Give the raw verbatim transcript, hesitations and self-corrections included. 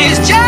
is just